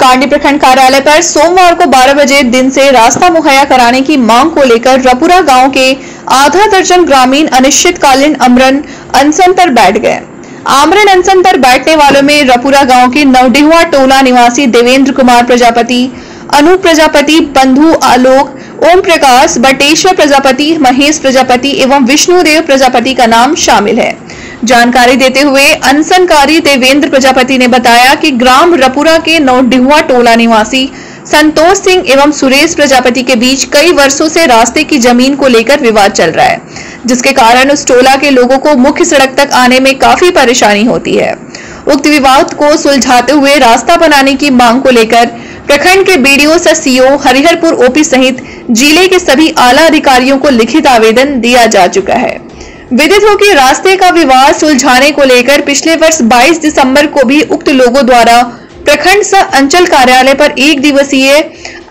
कांडी प्रखंड कार्यालय पर सोमवार को 12 बजे दिन से रास्ता मुहैया कराने की मांग को लेकर रपुरा गांव के आधा दर्जन ग्रामीण अनिश्चितकालीन अमरण अनशन पर बैठ गए। आमरण अनशन पर बैठने वालों में रपुरा गांव के नवडीहुआ टोला निवासी देवेंद्र कुमार प्रजापति, अनूप प्रजापति, बंधु आलोक, ओम प्रकाश, बटेश्वर प्रजापति, महेश प्रजापति एवं विष्णुदेव प्रजापति का नाम शामिल है। जानकारी देते हुए अनशनकारी देवेंद्र प्रजापति ने बताया कि ग्राम रपुरा के नवडीहुआ टोला निवासी संतोष सिंह एवं सुरेश प्रजापति के बीच कई वर्षों से रास्ते की जमीन को लेकर विवाद चल रहा है, जिसके कारण उस टोला के लोगों को मुख्य सड़क तक आने में काफी परेशानी होती है। उक्त विवाद को सुलझाते हुए रास्ता बनाने की मांग को लेकर प्रखंड के बीडीओ सह सीओ हरिहरपुर ओपी सहित जिले के सभी आला अधिकारियों को लिखित आवेदन दिया जा चुका है। विदित हो कि रास्ते का विवाद सुलझाने को लेकर पिछले वर्ष 22 दिसंबर को भी उक्त लोगों द्वारा प्रखंड सह अंचल कार्यालय पर एक दिवसीय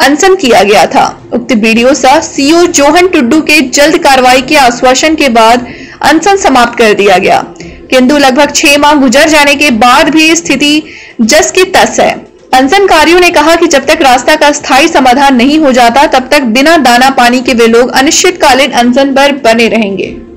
अनशन किया गया था। उक्त बीडीओ सह सीओ जोहन टुड्डू के जल्द कार्रवाई के आश्वासन के बाद अनशन समाप्त कर दिया गया, किंतु लगभग 6 माह गुजर जाने के बाद भी स्थिति जस की तस है। अनशनकारियों ने कहा कि जब तक रास्ता का स्थायी समाधान नहीं हो जाता, तब तक बिना दाना पानी के वे लोग अनिश्चितकालीन अनशन पर बने रहेंगे।